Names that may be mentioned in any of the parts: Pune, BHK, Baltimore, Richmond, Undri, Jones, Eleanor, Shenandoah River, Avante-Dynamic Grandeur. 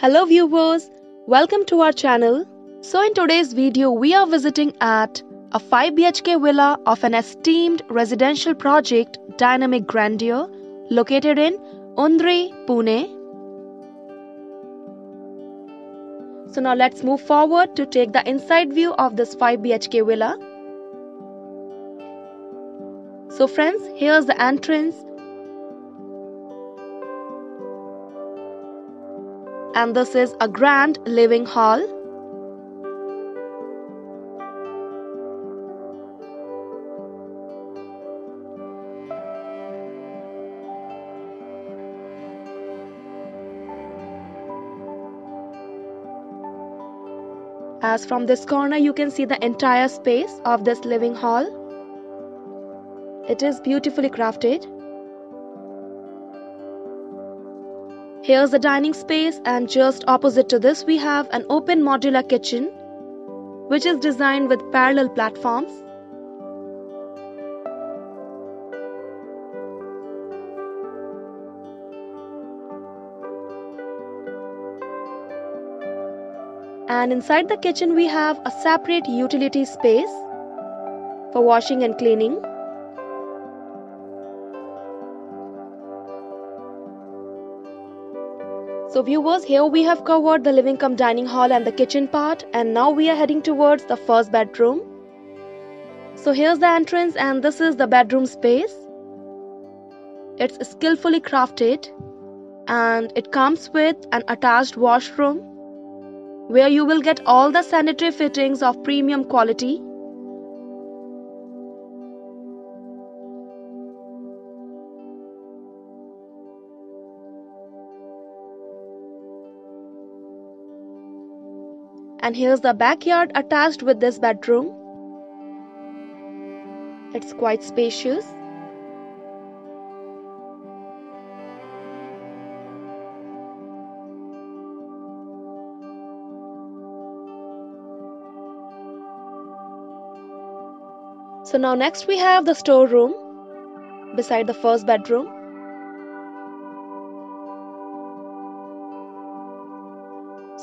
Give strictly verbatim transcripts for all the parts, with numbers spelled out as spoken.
Hello viewers, welcome to our channel. So in today's video we are visiting at a five B H K villa of an esteemed residential project Dynamic Grandeur located in Undri, Pune. So now let's move forward to take the inside view of this five B H K villa. So friends, here's the entrance and this is a grand living hall. As from this corner you can see the entire space of this living hall. It is beautifully crafted. Here's the dining space, and just opposite to this we have an open modular kitchen which is designed with parallel platforms. And inside the kitchen we have a separate utility space for washing and cleaning. So viewers, here we have covered the living cum dining hall and the kitchen part, and now we are heading towards the first bedroom. So here's the entrance and this is the bedroom space. It's skillfully crafted and it comes with an attached washroom where you will get all the sanitary fittings of premium quality. And here's the backyard attached with this bedroom. It's quite spacious. So now next we have the storeroom beside the first bedroom.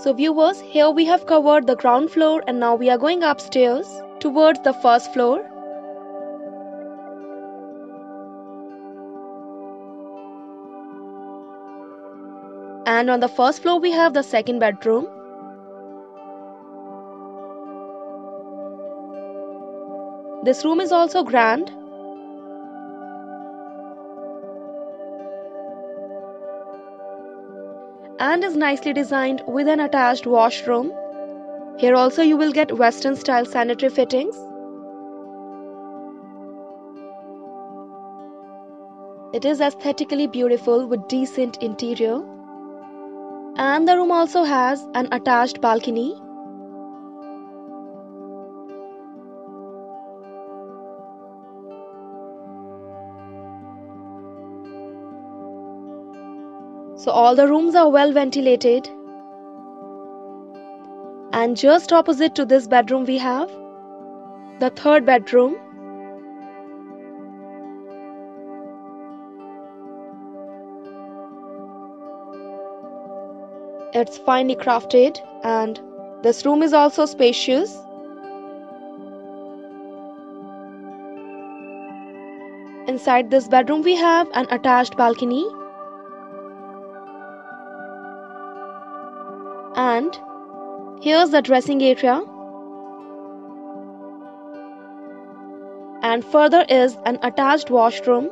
So viewers, here we have covered the ground floor and now we are going upstairs towards the first floor. And on the first floor we have the second bedroom. This room is also grand. And is nicely designed with an attached washroom. Here also you will get Western style sanitary fittings. It is aesthetically beautiful with decent interior. And the room also has an attached balcony. So all the rooms are well ventilated. And just opposite to this bedroom we have the third bedroom. It's finely crafted and this room is also spacious. Inside this bedroom we have an attached balcony. And here's the dressing area, and further is an attached washroom.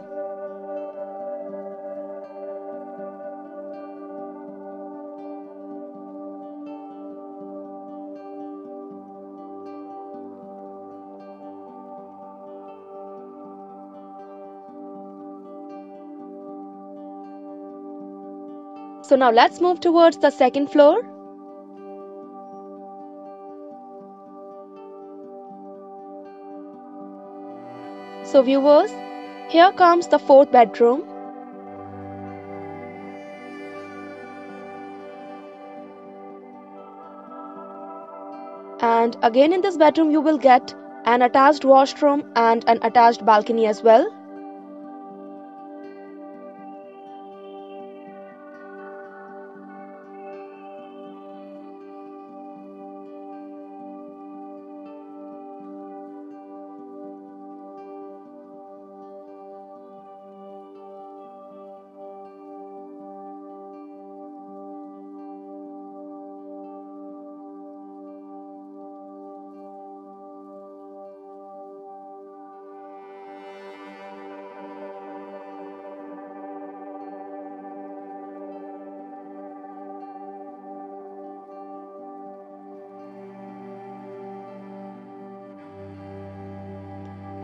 So now let's move towards the second floor. So viewers, here comes the fourth bedroom. And again in this bedroom you will get an attached washroom and an attached balcony as well.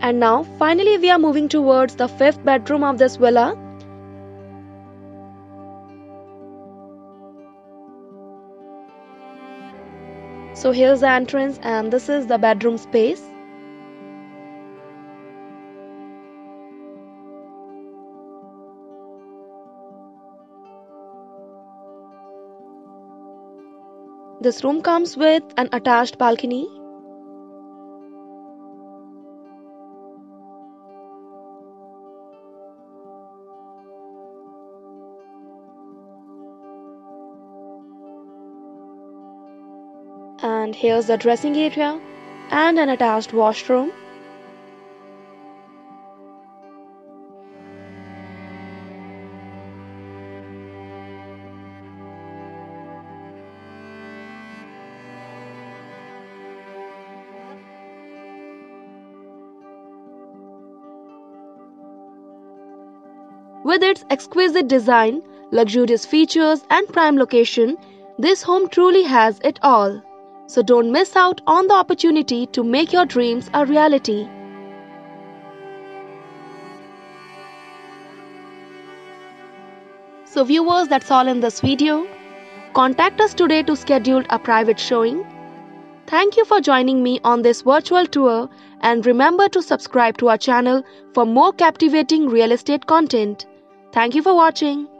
And now finally we are moving towards the fifth bedroom of this villa. So here's the entrance and this is the bedroom space. This room comes with an attached balcony. And here's the dressing area and an attached washroom. With its exquisite design, luxurious features and prime location, this home truly has it all. So don't miss out on the opportunity to make your dreams a reality. So viewers, that's all in this video. Contact us today to schedule a private showing. Thank you for joining me on this virtual tour, and remember to subscribe to our channel for more captivating real estate content. Thank you for watching.